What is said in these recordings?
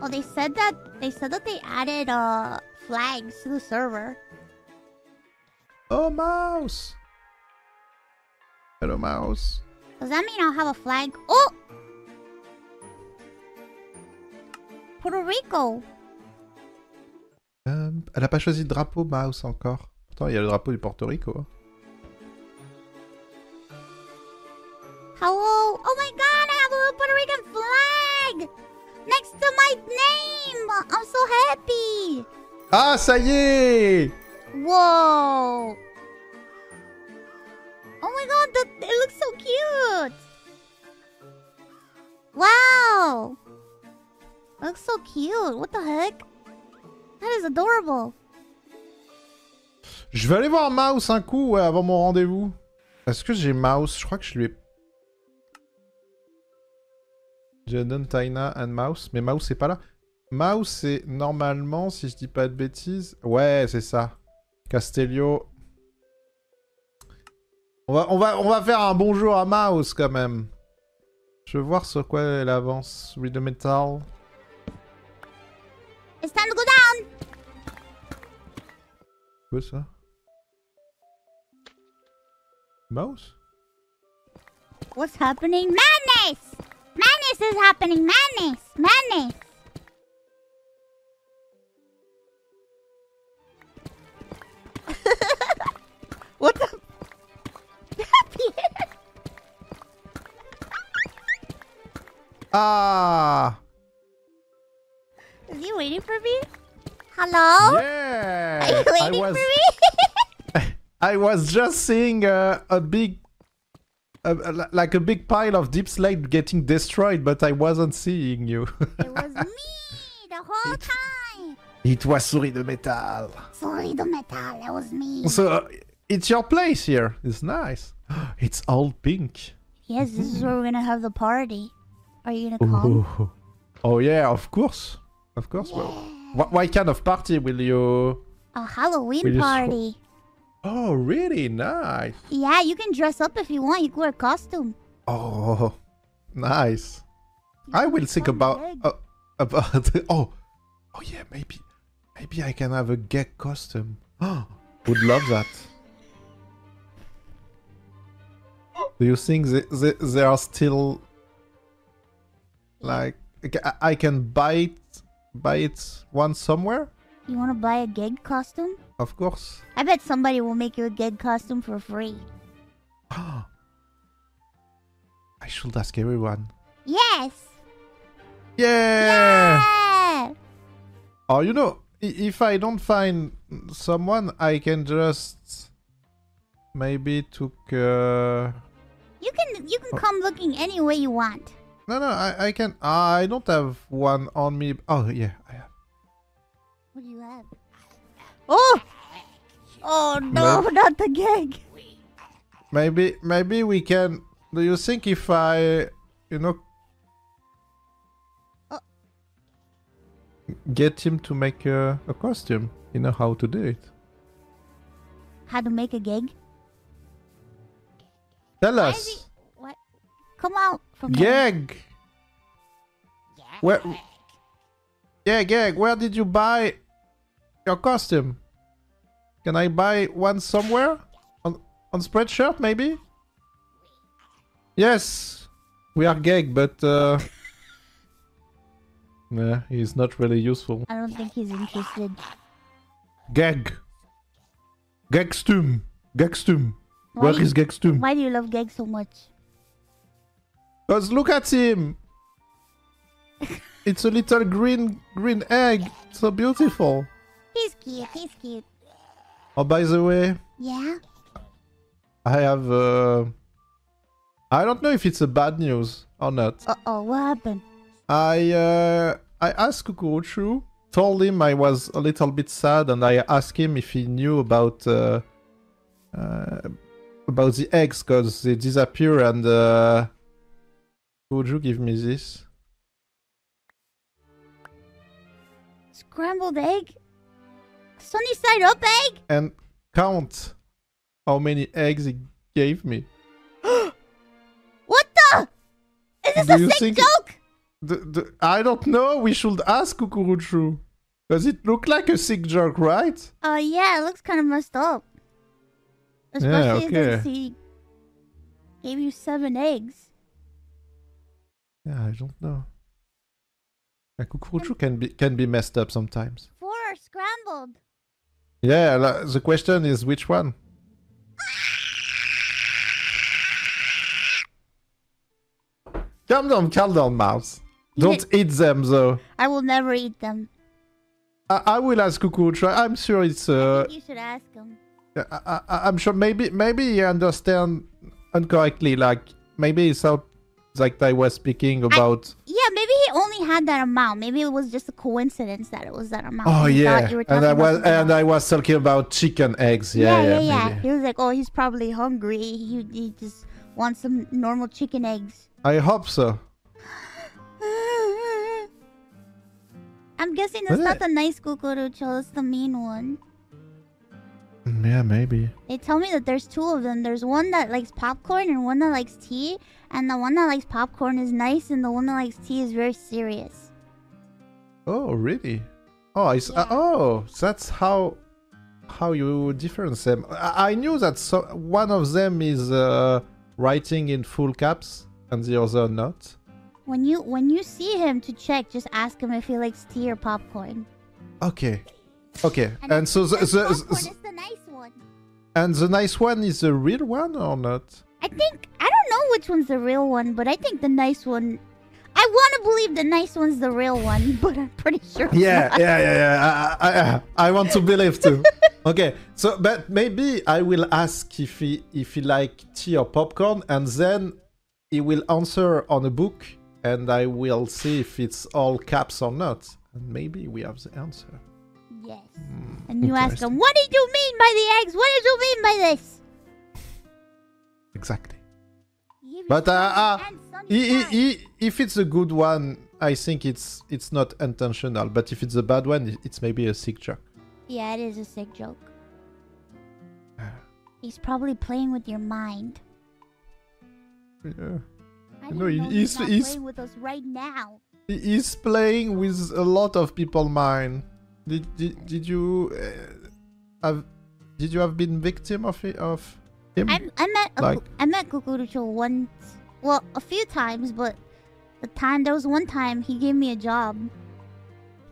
Oh, they said that they added flags to the server. Oh, mouse! Hello, mouse. Does that mean I'll have a flag? Oh! Puerto Rico! Elle a pas choisi de drapeau, mouse, encore. Pourtant, il y a le drapeau du Puerto Rico. Hello! Oh my god, I have a little Puerto Rican flag! Next to my name! I'm so happy! Ah, ça y est! Whoa! Oh my god, it looks so cute! Wow! It looks so cute, what the heck? That is adorable! Je vais aller voir Mouse un coup avant mon rendez-vous. Est-ce que j'ai Mouse? Je crois que je lui ai... Jaden, Taina and Mouse. Mais Mouse, c'est pas là. Mouse, c'est normalement, si je dis pas de bêtises... Ouais, c'est ça. Castellio... On va faire un bonjour à Mouse, quand même. Je veux voir sur quoi elle avance. With the metal. It's time to go down! Quoi, ça? Mouse? What's happening? Madness! Madness is happening! Madness! Madness! What the... Ah! Is he waiting for me? Hello? Yeah! Are you waiting for me? I was just seeing a big... like a big pile of deep slate getting destroyed, but I wasn't seeing you. It was me the whole time! It was Souris de Metal. Souris de Metal, that was me. So, it's your place here. It's nice. It's all pink. Yes, this is where we're gonna have the party. Are you gonna come? Oh, oh yeah, of course. Of course. Yeah. Well, what kind of party will you... A Halloween party. Oh, really? Nice. Yeah, you can dress up if you want. You can wear a costume. Oh, nice. I will think about oh yeah, maybe I can have a Gegg costume. Oh, would love that. Do you think they are still like I can buy it one somewhere? You want to buy a Gegg costume? Of course. I bet somebody will make you a Gegg costume for free. I should ask everyone. Yes! Yeah! Yeah! Oh, you know, if I don't find someone, I can just... Maybe took... You can come looking any way you want. No, I can... I don't have one on me. Oh, yeah, I have. What do you have? Oh! Oh no, not the Gegg! Maybe we can... Do you think if I... You know... Oh. Get him to make a costume. You know how to do it. How to make a Gegg? Tell us! What? Come out from Gegg! Where... Yeah, Gegg, where did you buy... your costume? Can I buy one somewhere? On Spreadshirt, maybe? Yes! We are Gegg, but... yeah, he's not really useful. I don't think he's interested. Gegg! Gegstum! Gegstum! Where is Gegstum? Why do you love Gegg so much? Because look at him! It's a little green egg! So beautiful! He's cute, he's cute. Oh, by the way... Yeah? I have... I don't know if it's a bad news or not. Uh-oh, what happened? I asked Cucurucho, told him I was a little bit sad, and I asked him if he knew about the eggs, because they disappear, and... Cucurucho give me this. Scrambled egg? Sunny side up egg? And count how many eggs he gave me. What the? Is this a sick joke? I don't know. We should ask Cucurucho. Does it look like a sick joke, right? Oh yeah, it looks kind of messed up. Especially since he gave you 7 eggs. Yeah, I don't know. A Cucurucho can be messed up sometimes. 4 are scrambled. Yeah, the question is which one. Calm down, mouse. Don't eat them, though. I will never eat them. I will ask Cucurucho. I'm sure it's. I think you should ask him. I'm sure maybe you understand incorrectly. Like maybe it's not like I was speaking about. Yeah, maybe he only had that amount. Maybe it was just a coincidence that it was that amount. Oh yeah, and I was talking about chicken eggs. Yeah. He was like, oh, he's probably hungry. He just wants some normal chicken eggs. I hope so. I'm guessing that's not the nice Cucurucho, it's the mean one. Yeah, maybe. They tell me that there's 2 of them. There's one that likes popcorn and one that likes tea. And the one that likes popcorn is nice and the one that likes tea is very serious. Oh, really? Oh, that's how you difference them. I knew that one of them is writing in full caps and the other not. When you see him to check, just ask him if he likes tea or popcorn. Okay. Okay. And so the nice one. And the nice one is the real one or not? I don't know which one's the real one, but I think the nice one. I want to believe the nice one's the real one, but I'm pretty sure. Yeah. I want to believe too. Okay. So, but maybe I will ask if he like tea or popcorn, and then he will answer on a book. And I will see if it's all caps or not. And maybe we have the answer. Yes. And you ask them, what did you mean by the eggs? What did you mean by this? Exactly. But if it's a good one, I think it's not intentional. But if it's a bad one, it's maybe a sick joke. Yeah, it is a sick joke. He's probably playing with your mind. Yeah. No, he's playing with us right now. He's playing with a lot of people's mind. Did you have been victim of him? I met Cucurucho once, well, a few times, but there was one time he gave me a job.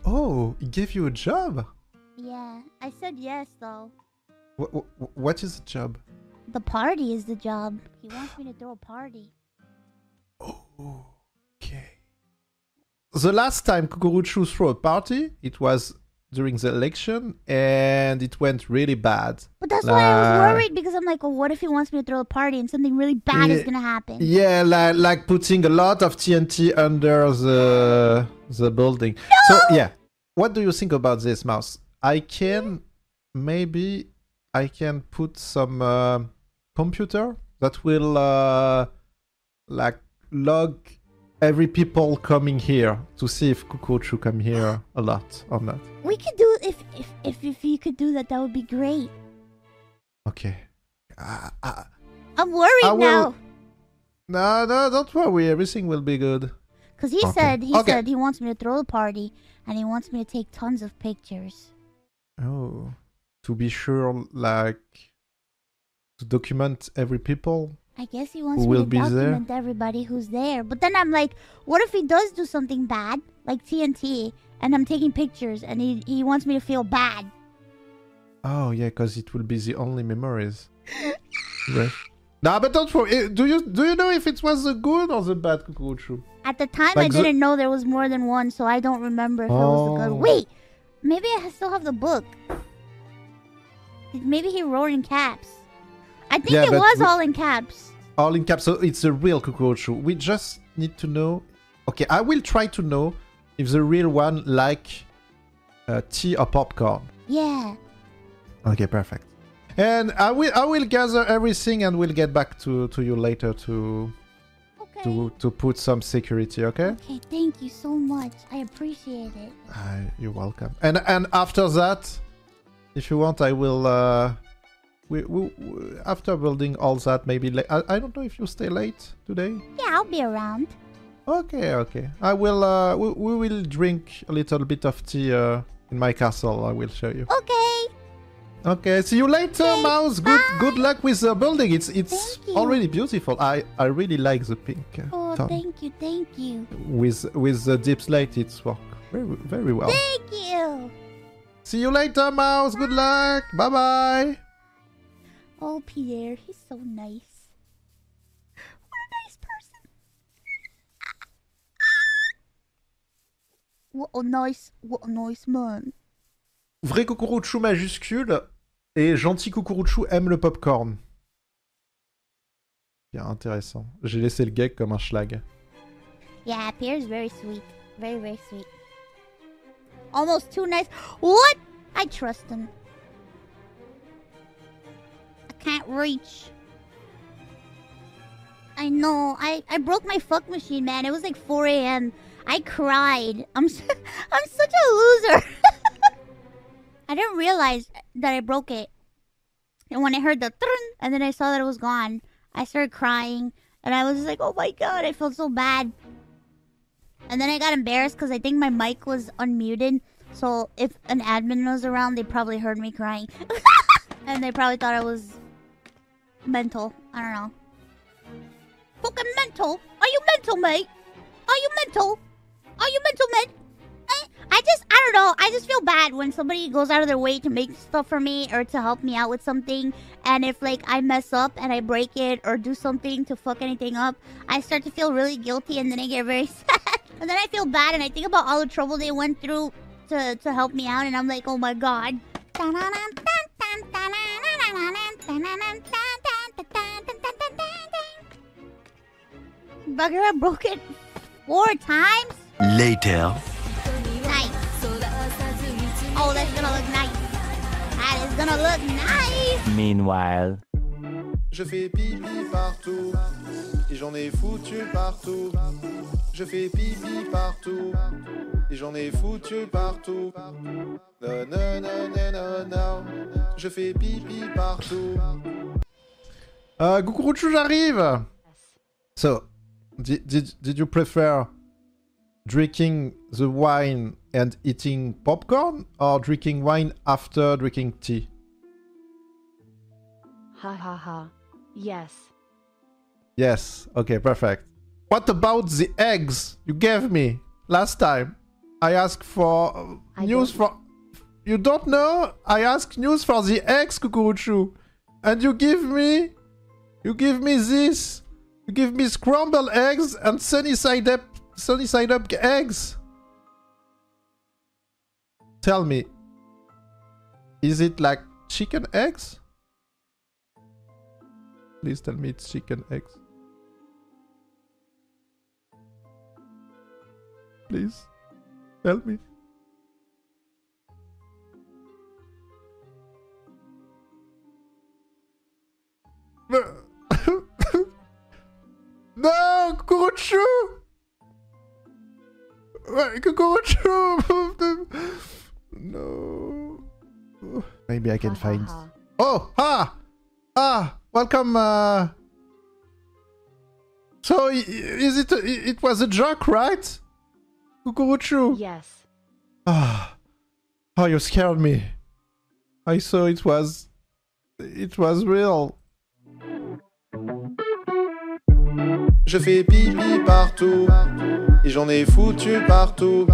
Oh, he gave you a job? Yeah, I said yes though. What is the job? The party is the job. He wants me to throw a party. Oh, okay. The last time Cucurucho threw a party, it was during the election, and it went really bad. But that's why I was worried, because I'm like, oh, what if he wants me to throw a party and something really bad is gonna happen? Yeah, like putting a lot of TNT under the building. No! So yeah, what do you think about this, Mouse? I can put some computer that will log every people coming here to see if Cucurucho come here a lot or not. We could do if you could do that, that would be great. Okay. I'm worried now. No, don't worry. Everything will be good. Because he said he wants me to throw a party and he wants me to take tons of pictures. Oh, to be sure, like to document every people. I guess he wants me to document everybody who's there. But then I'm like, what if he does do something bad? Like TNT. And I'm taking pictures and he wants me to feel bad. Oh, yeah, because it will be the only memories. Right. Nah, but don't worry. Do you know if it was the good or the bad Cucurucho? At the time, like I didn't know there was more than one, so I don't remember if it was the good. Wait! Maybe I still have the book. Maybe he wrote in caps. I think it was all in caps. All in caps, so it's a real Cucurucho. We just need to know... Okay, I will try to know if the real one like tea or popcorn. Yeah. Okay, perfect. And I will gather everything and we'll get back to you later to put some security, okay? Okay, thank you so much. I appreciate it. You're welcome. And after that, if you want, I will... We after building all that, maybe I don't know if you stay late today. Yeah, I'll be around. Okay, okay. I will. We will drink a little bit of tea in my castle. I will show you. Okay. Okay. See you later, okay, Mouse. Bye. Good luck with the building. It's already beautiful. I really like the pink. Oh, tone. Thank you, thank you. With the deep slate, it's worked very well. Thank you. See you later, Mouse. Bye. Good luck. Bye bye. Oh, Pierre, he's so nice. What a nice man. Vrai Cucurucho majuscule et gentil Cucurucho aime le popcorn. Bien, intéressant. J'ai laissé le Gegg comme un schlag. Yeah, Pierre's very sweet. Very, very sweet. Almost too nice. What? I trust him. I can't reach. I know. I broke my fuck machine, man. It was like 4 a.m. I cried. I'm such a loser. I didn't realize that I broke it. And when I heard the trrn, and then I saw that it was gone, I started crying. And I was like, oh my god, I felt so bad. And then I got embarrassed because I think my mic was unmuted. So if an admin was around, they probably heard me crying. And they probably thought I was mental. I don't know. Fucking mental? Are you mental, mate? Are you mental? Are you mental, man? I don't know. I just feel bad when somebody goes out of their way to make stuff for me or to help me out with something. And if, like, I mess up and I break it or do something to fuck anything up, I start to feel really guilty and then I get very sad. And then I feel bad and I think about all the trouble they went through to help me out. And I'm like, oh my god. Bugger, I broke it 4 times? Later. Nice. Oh, that's gonna look nice. That is gonna look nice. Meanwhile. Je fais pipi partout. Et j'en ai foutu partout. Je fais pipi partout. Et j'en ai foutu partout. Non, non, non, non, non. Je fais pipi partout. Cucurucho, j'arrive! So. Did you prefer drinking the wine and eating popcorn, or drinking wine after drinking tea? Ha ha ha. Yes. Yes. Okay, perfect. What about the eggs you gave me last time? I asked for news for... You don't know? I asked news for the eggs, Cucurucho. And you give me... You give me this... You give me scrambled eggs and sunny side up eggs. Tell me, is it like chicken eggs? Please tell me it's chicken eggs. Please tell me. No, Cucurucho! Cucurucho! No. Maybe I can find. Oh, ha! Ah, welcome. So, is it? It was a joke, right? Cucurucho? Yes. Ah, oh, you scared me. I saw it was. It was real. Je fais pipi partout, et j'en ai foutu partout.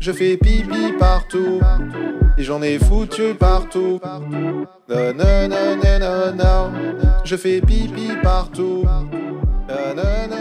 Je fais pipi partout, et j'en ai foutu partout. Non, non, non, non, non, non. Je fais pipi partout. Non, non, non.